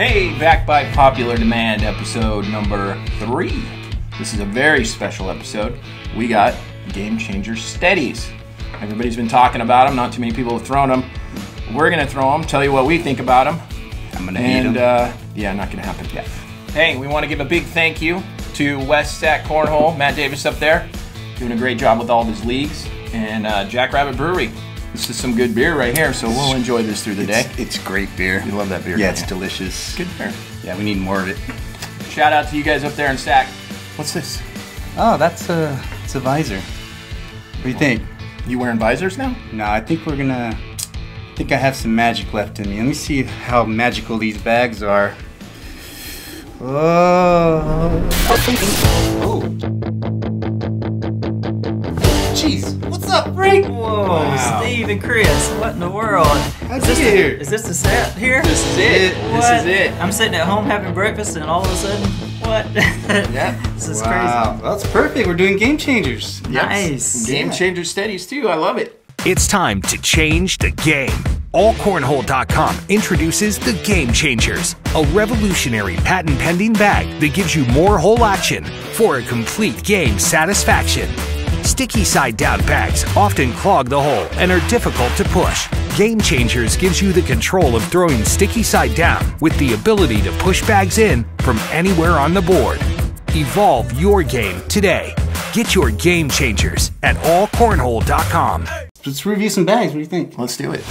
Hey, back by popular demand, episode number 3. This is a very special episode. We got Game Changer Steadies. Everybody's been talking about them. Not too many people have thrown them. We're going to throw them, tell you what we think about them. I'm going to need them. Yeah, not going to happen yet. Hey, we want to give a big thank you to West Sac Cornhole, Matt Davis up there, doing a great job with all of his leagues, and Jack Rabbit Brewery. This is some good beer right here, so we'll enjoy this through the day. It's great beer. We love that beer. Yeah, it's delicious. Good beer. Yeah, we need more of it. Shout out to you guys up there in Sac. What's this? Oh, that's a visor. What do you think? You wearing visors now? No, I think we're gonna... I think I have some magic left in me. Let me see how magical these bags are. Oh. Oh. Jeez. What's up, Frank? Whoa, wow. Steve and Chris, what in the world? Is this the set here? This is it. This is it. I'm sitting at home having breakfast and all of a sudden, what? Yeah. This is crazy. Well, that's perfect. We're doing Game Changers. Yep. Nice. Game Changer Steadies too. I love it. It's time to change the game. Allcornhole.com introduces the Game Changers, a revolutionary patent-pending bag that gives you more hole action for a complete game satisfaction. Sticky side-down bags often clog the hole and are difficult to push. Game Changers gives you the control of throwing sticky side down with the ability to push bags in from anywhere on the board. Evolve your game today. Get your Game Changers at allcornhole.com. Let's review some bags. What do you think? Let's do it.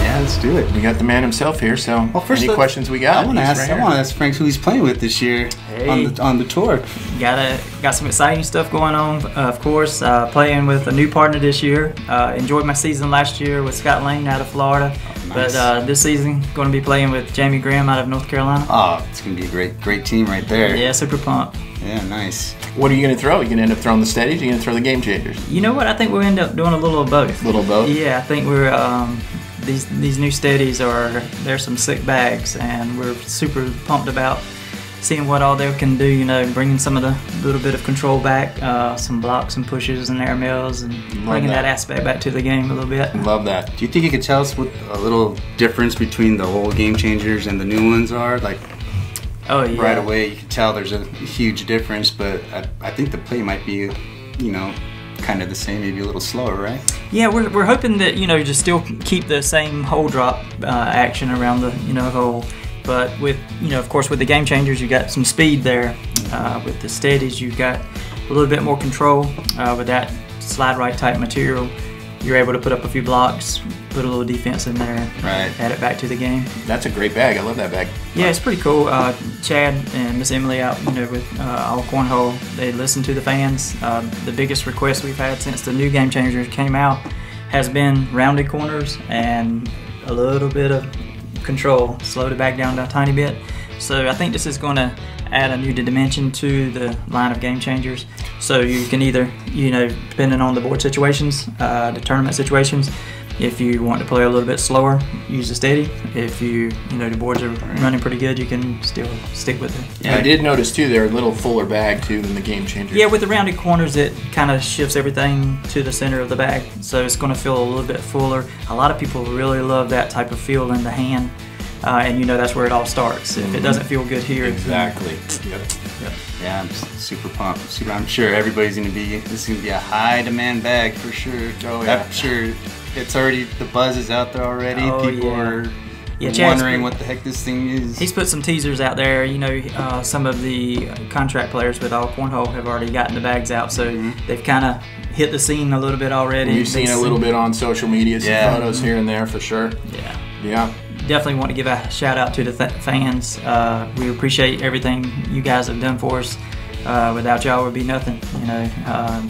Yeah, let's do it. We got the man himself here, so well, first any questions we got? I want to ask Frank who he's playing with this year on the tour. Got some exciting stuff going on, of course. Playing with a new partner this year. Enjoyed my season last year with Scott Lane out of Florida. Nice. But this season, going to be playing with Jamie Graham out of North Carolina. Oh, it's going to be a great team right there. Yeah, super pumped. Yeah, nice. What are you going to throw? Are you going to end up throwing the Steadies? Are you going to throw the Game Changers? You know what? I think we'll end up doing a little of both. A little of both? Yeah, I think we're these new Steadies are some sick bags, and we're super pumped about seeing what all they can do. You know, bringing some of the little bit of control back, some blocks and pushes and air mills, and bringing that aspect back to the game a little bit. Love that. Do you think you could tell us what a little difference between the old Game Changers and the new ones are? Like, oh yeah, right away you can tell there's a huge difference, but I think the play might be, you know, kind of the same, maybe a little slower, right? Yeah, we're hoping that, you know, just still keep the same hole drop action around the, you know, hole. But with, you know, of course, with the Game Changers, you got some speed there. With the Steadies, you've got a little bit more control. With that slide right type material, you're able to put up a few blocks, put a little defense in there, right, add it back to the game. That's a great bag. I love that bag. Yeah, it's pretty cool. Chad and Miss Emily out, you know, with All Cornhole, they listen to the fans. The biggest request we've had since the new Game Changers came out has been rounded corners and a little bit of control, slowed it back down a tiny bit. So I think this is going to add a new dimension to the line of Game Changers. So you can either, you know, depending on the board situations, the tournament situations, if you want to play a little bit slower, use the Steady. If you know, the boards are running pretty good, you can still stick with it. Yeah, I did notice too, they're a little fuller bag too than the Game Changers. Yeah, with the rounded corners, it kind of shifts everything to the center of the bag, so it's going to feel a little bit fuller. A lot of people really love that type of feel in the hand, and you know, that's where it all starts. If it doesn't feel good here, exactly. Yep. Yeah, I'm super pumped. I'm sure everybody's going to be. This is going to be a high demand bag for sure. Oh yeah, I'm sure. It's already, the buzz is out there already. Oh, people are wondering what the heck this thing is. He's put some teasers out there. You know, some of the contract players with All Cornhole have already gotten the bags out, so they've kind of hit the scene a little bit already. You've seen a little bit on social media, some photos here and there for sure. Yeah. Definitely want to give a shout out to the fans. We appreciate everything you guys have done for us. Without y'all, would be nothing. You know.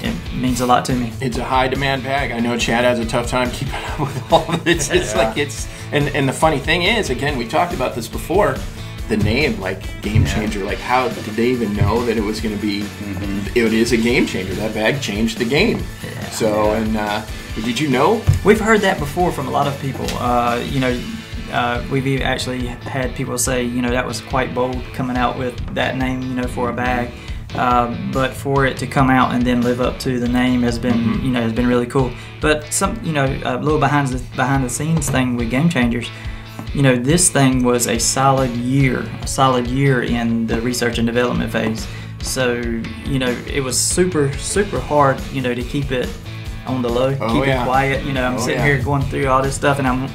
It means a lot to me. It's a high demand bag. I know Chad has a tough time keeping up with all of it. It's like it's, and the funny thing is, again, we talked about this before, the name, like Game Changer, like how did they even know that it was going to be, it is a game changer. That bag changed the game. Yeah. So, and did you know? We've heard that before from a lot of people, you know, we've actually had people say, you know, that was quite bold coming out with that name, you know, for a bag. But for it to come out and then live up to the name has been, you know, has been really cool. But some, you know, a little behind the scenes thing with Game Changers, you know, this thing was a solid year in the research and development phase. So, you know, it was super hard, you know, to keep it on the low, keep it quiet. You know, I'm sitting here going through all this stuff, and I'm,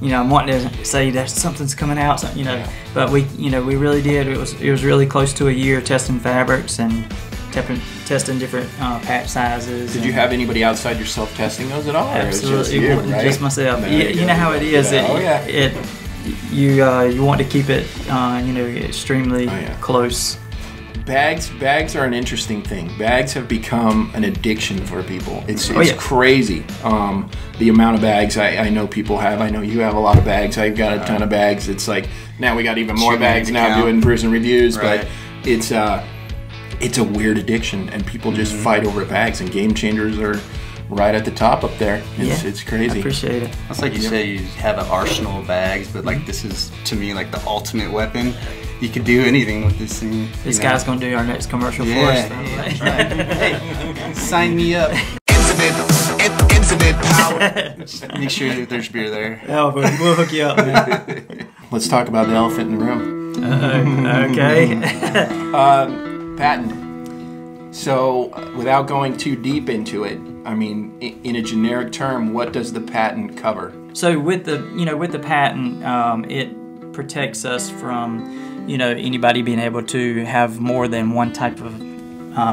you know, I'm wanting to say that something's coming out, you know, but we, you know, we really did. It was really close to a year testing fabrics and testing different patch sizes. Did you have anybody outside yourself testing those at all? Absolutely, or it was just you, right? Just myself. No, you know how it is. Yeah. You want to keep it, you know, extremely close. Bags are an interesting thing. Bags have become an addiction for people. It's crazy, the amount of bags I know people have. I know you have a lot of bags. I've got a ton of bags. It's like, now we got even more bags now doing Brews and Reviews, but it's a weird addiction, and people just fight over bags, and Game Changers are right at the top up there. It's crazy. I appreciate it. It's like you say, you have an arsenal of bags, but like this is, to me, like the ultimate weapon. You could do anything with this thing. This guy's gonna do our next commercial for us. That's right. Hey, sign me up. Infinite power. Just make sure that there's beer there. Yeah, we'll hook you up, man. Let's talk about the elephant in the room. Okay. Patent. So, without going too deep into it, I mean, in a generic term, what does the patent cover? So, with the patent, it protects us from, you know, anybody being able to have more than one type of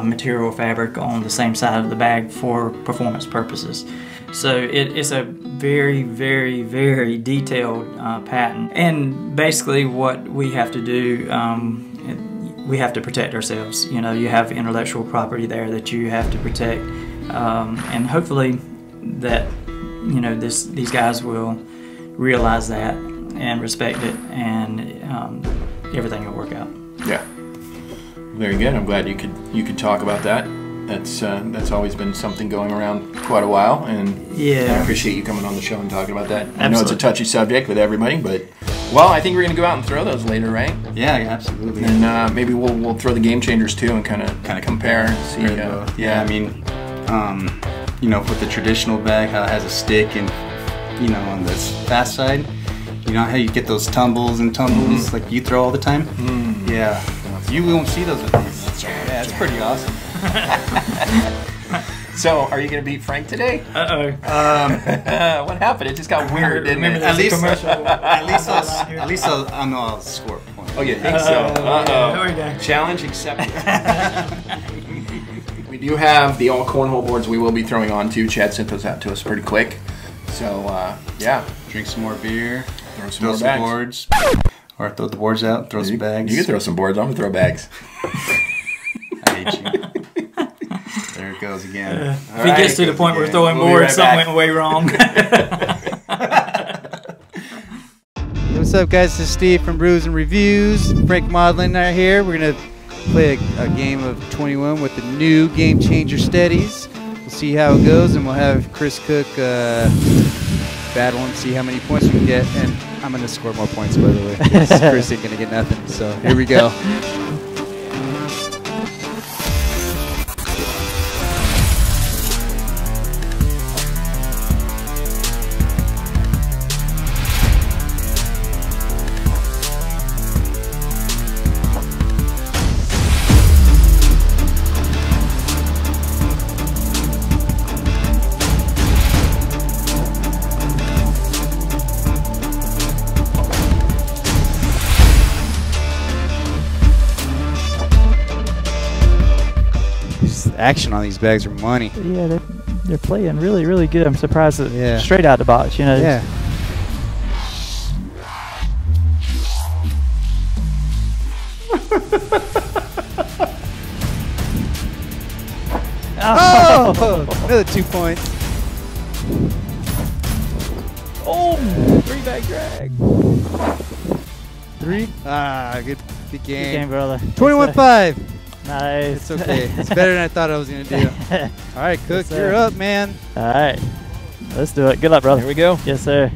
material or fabric on the same side of the bag for performance purposes. So it's a very, very, very detailed patent, and basically what we have to do, we have to protect ourselves. You know, you have intellectual property there that you have to protect, and hopefully that, you know, these guys will realize that and respect it, and everything will work out. Yeah, very good. I'm glad you could talk about that. That's always been something going around quite a while, and I appreciate you coming on the show and talking about that. Absolutely. I know it's a touchy subject with everybody, but I think we're gonna go out and throw those later, right? Yeah, absolutely. And maybe we'll throw the Game Changers too, and kind of compare and see. I mean, you know, with the traditional bag, how it has a stick, and you know, on this fast side. You know how you get those tumbles like you throw all the time? Mm. Yeah. You won't see those with these. That's right. Yeah, that's pretty awesome. So, are you going to beat Frank today? Uh-oh. What happened? It just got weird, didn't it? At least I'll know I'll score a point. Oh, you think so? Uh-oh. Challenge accepted. We do have the all cornhole boards we will be throwing on, too. Chad sent those out to us pretty quick. So, drink some more beer. Throw some boards. Or throw the boards out, throw some bags. You can throw some boards, I'm gonna throw bags. I hate you. There it goes again. If he gets to the point where throwing boards, something went way wrong. What's up, guys? This is Steve from Brews and Reviews. Frank Modlin right here. We're gonna play a game of 21 with the new Game Changer Steadies. We'll see how it goes, and we'll have Chris Cook battle and see how many points we can get, and I'm going to score more points, by the way. Chris ain't going to get nothing, so here we go. Action on these bags are money. Yeah, they're playing really, really good. I'm surprised that straight out the box, you know. Yeah. Oh, another 2 points. Oh, three bag drag. Three. Ah, good game. Good game, brother. 21-5. Nice. It's okay. It's better than I thought I was going to do. All right, Cook, yes, you're up, man. All right. Let's do it. Good luck, brother. Here we go. Yes, sir.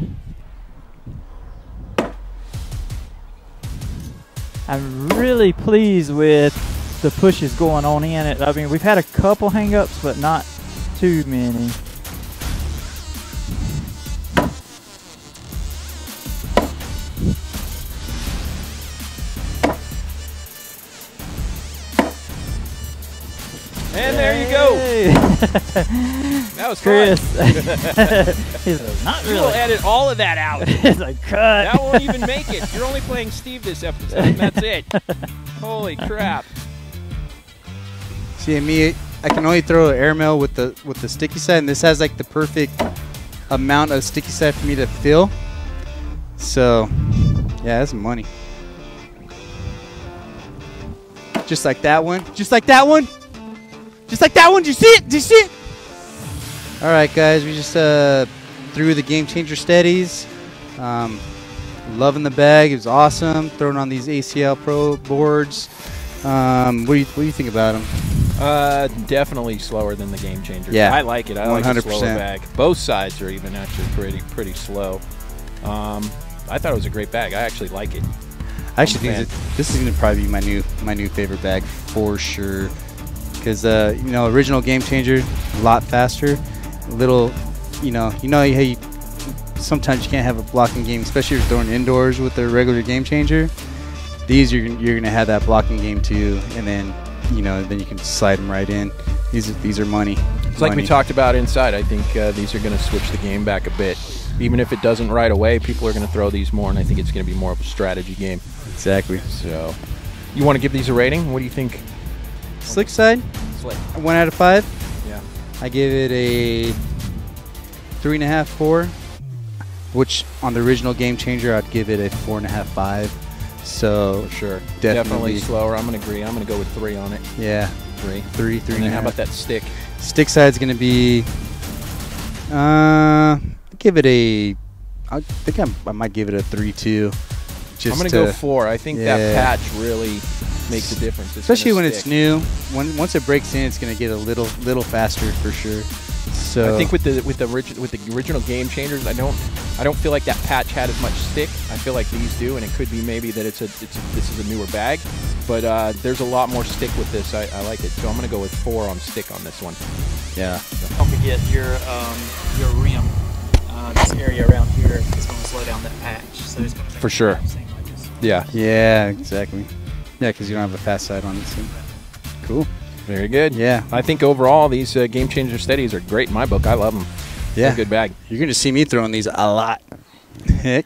I'm really pleased with the push is going on in it. I mean, we've had a couple hang-ups, but not too many. And there you go. That was Chris. He's like, not really. You edit all of that out. He's like, cut. That won't even make it. You're only playing Steve this episode. That's it. Holy crap. See, me, I can only throw an airmail with the sticky side, and this has like the perfect amount of sticky side for me to fill. So, yeah, that's money. Just like that one. Just like that one. Just like that one, did you see it? Did you see it? All right, guys, we just threw the Game Changer Steadies. Loving the bag, it was awesome. Throwing on these ACL Pro boards. What do you think about them? Definitely slower than the Game Changer. Yeah, I like it. I 100%. Like the slower bag. Both sides are even actually pretty slow. I thought it was a great bag. I actually like it. I actually think this is gonna probably be my new favorite bag for sure. Because you know, original Game Changer, a lot faster. You know how you sometimes you can't have a blocking game, especially if you're throwing indoors with the regular Game Changer. These you're gonna have that blocking game too, and then you know you can slide them right in. These are money. It's like we talked about inside. I think these are gonna switch the game back a bit. Even if it doesn't right away, people are gonna throw these more, and I think it's gonna be more of a strategy game. Exactly. So, you want to give these a rating? What do you think? Slick side, slick. 1 out of 5. Yeah, I give it a 3.5, 4, which on the original Game Changer I'd give it a 4.5, 5. So for sure, definitely slower. I'm gonna agree. I'm gonna go with 3 on it. Yeah, 3, 3, 3. And then how about that stick? Stick side's gonna be, give it a, I think I might give it a 3.2. Just I'm gonna go 4. I think that patch really makes a difference. Especially when it's new. Once it breaks in, it's going to get a little faster for sure. So I think with the original Game Changers, I don't feel like that patch had as much stick. I feel like these do, and it could be maybe that this is a newer bag, but there's a lot more stick with this. I like it, so I'm going to go with 4 on stick on this one. Yeah. So. Don't forget your rim. This area around here is going to slow down that patch. So it's going to for sure. Yeah. Yeah. Exactly. Yeah, because you don't have a fast side on this thing. Cool. Very good. Yeah. I think overall these Game Changer Steadies are great in my book. I love them. Yeah. They're a good bag. You're going to see me throwing these a lot.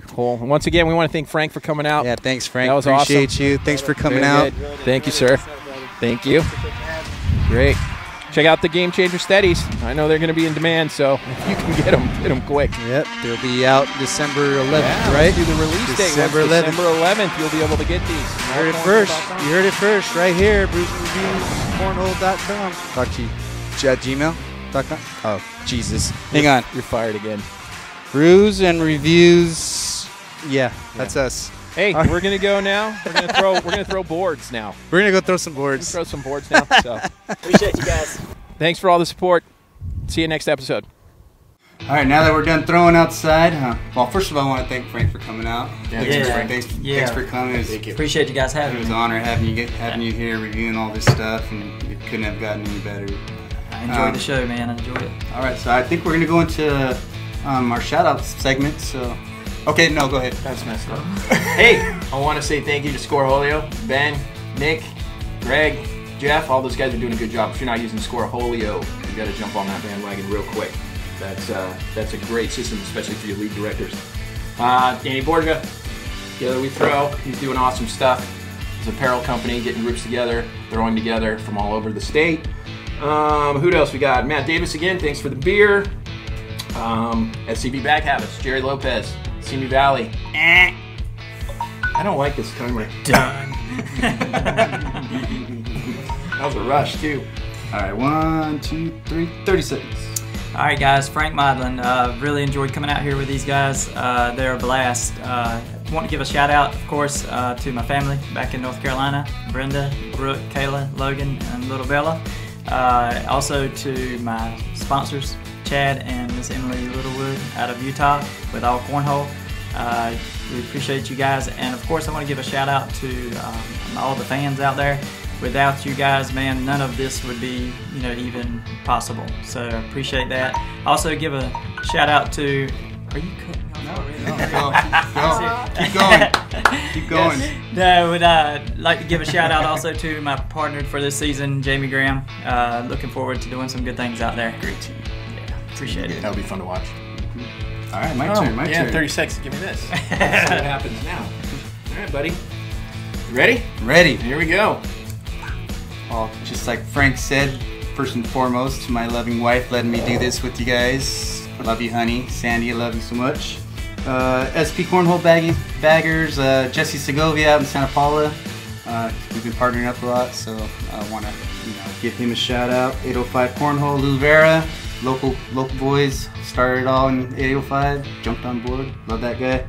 Cool. Once again, we want to thank Frank for coming out. Yeah, thanks, Frank. That was awesome. Appreciate you. Thanks for coming out. Thank you, sir. Thank you. Great. Check out the Game Changer Steadies. I know they're going to be in demand, so if you can get them quick. Yep. They'll be out December 11th, right? Do the release date. December 11th, you'll be able to get these. You heard it first. You heard it first right here, Brews and Reviews Cornhole.com. Talk to you. Gmail.com. Oh, Jesus. Hang on. You're fired again. Brews and Reviews. Yeah, that's us. Hey, we're gonna go now. We're gonna throw. We're gonna throw boards now. We're gonna go throw some boards. Throw some boards now. So appreciate you guys. Thanks for all the support. See you next episode. All right, now that we're done throwing outside, well, first of all, I want to thank Frank for coming out. Yeah, thanks for coming. Appreciate you guys having me. It was an honor having you here, reviewing all this stuff, and it couldn't have gotten any better. I enjoyed the show, man. I enjoyed it. All right, so I think we're gonna go into our shout-out segment. So. Okay, no, go ahead. That's messed up. Hey, I want to say thank you to Scoreholio, Ben, Nick, Greg, Jeff. All those guys are doing a good job. If you're not using Scoreholio, you got to jump on that bandwagon real quick. That's a great system, especially for your league directors. Danny Borga, Together We Throw. He's doing awesome stuff. He's an apparel company, getting groups together, throwing together from all over the state. Who else we got? Matt Davis again. Thanks for the beer. SCB Bag Habits. Jerry Lopez. Timmy Valley. I don't like this timer. Done. That was a rush, too. All right, 1, 2, 3, 30 seconds. All right, guys, Frank Modlin. Really enjoyed coming out here with these guys. They're a blast. Want to give a shout out, of course, to my family back in North Carolina, Brenda, Brooke, Kayla, Logan, and Little Bella. Also to my sponsors, Chad and Miss Emily Littlewood out of Utah with Allcornhole. We appreciate you guys, and of course I want to give a shout out to all the fans out there. without you guys, man, none of this would be, you know, even possible. So I appreciate that. Also give a shout out to, are you cooking? Keep going. No, I would like to give a shout out also to my partner for this season, Jamie Graham. Looking forward to doing some good things out there. Great team. Yeah, appreciate it. That'll be fun to watch. Mm-hmm. All right, my turn. Yeah, 30 seconds. Give me this. See what happens now. All right, buddy. Ready? Ready. Here we go. Well, just like Frank said, first and foremost, my loving wife letting me do this with you guys. I love you, honey. Sandy, I love you so much. SP Cornhole baggers, Jesse Segovia out in Santa Paula. We've been partnering up a lot, so I want to give him a shout out. 805 Cornhole, Lil Vera, local boys, started it all in 805, jumped on board, love that guy.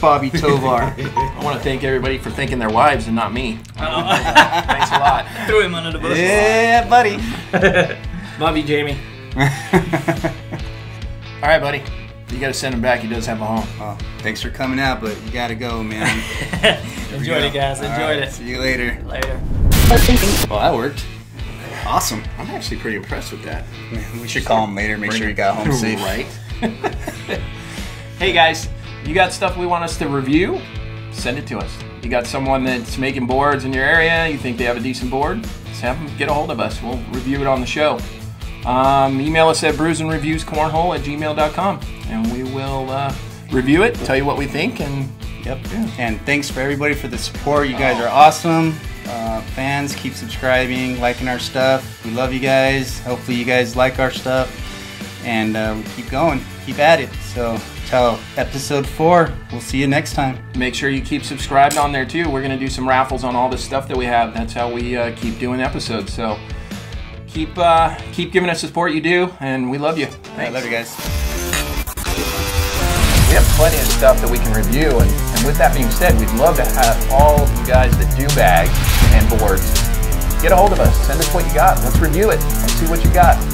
Bobby Tovar. I want to thank everybody for thanking their wives and not me. Thanks a lot. Threw him under the bus. Yeah, buddy. Love you, Jamie. All right, buddy. You got to send him back. He does have a home. Oh, thanks for coming out, but you got to go, man. Enjoyed it, guys. Enjoyed it. See you later. Later. Well, that worked. Awesome. I'm actually pretty impressed with that. We should call him later, make sure he got home safe. Right. Hey, guys. You got stuff we want us to review? Send it to us. You got someone that's making boards in your area? You think they have a decent board? Just have them get a hold of us. We'll review it on the show. Email us at brewsandreviewscornhole@gmail.com, and we will review it, tell you what we think, and And thanks for everybody for the support. You guys are awesome. Fans, keep subscribing, liking our stuff. We love you guys. Hopefully you guys like our stuff, and we keep going, keep at it. So till episode 4, we'll see you next time. Make sure you keep subscribed on there too. We're going to do some raffles on all the stuff that we have. That's how we keep doing episodes. So Keep giving us the support you do, and we love you. I love you guys. We have plenty of stuff that we can review, and with that being said, we'd love to have all of you guys that do bags and boards get a hold of us. Send us what you got. Let's review it and see what you got.